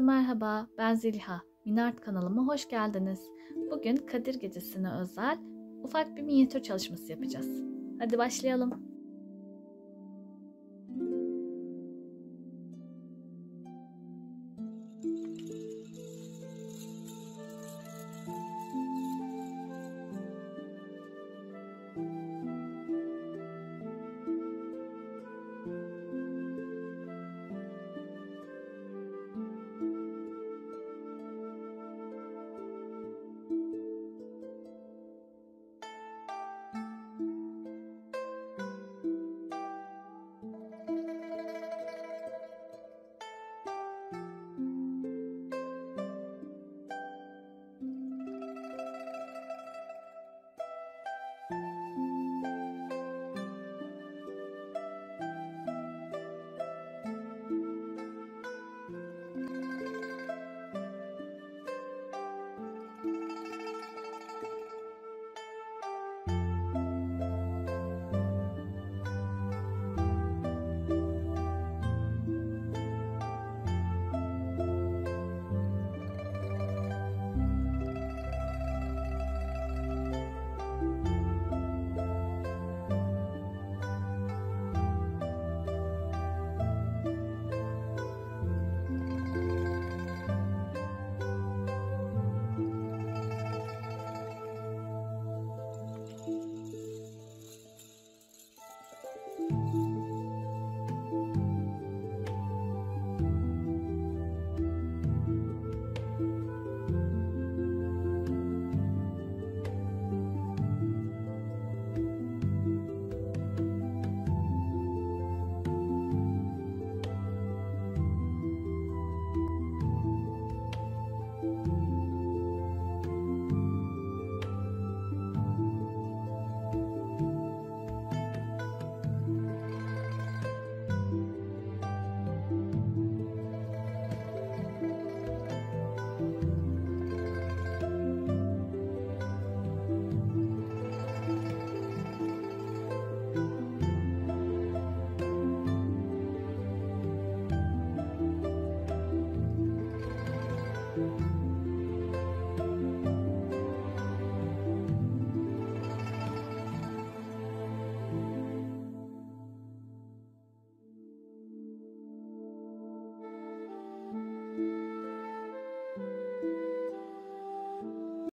Herkese merhaba, ben Zeliha. Minart kanalıma hoş geldiniz. Bugün Kadir Gecesi'ne özel ufak bir minyatür çalışması yapacağız. Hadi başlayalım.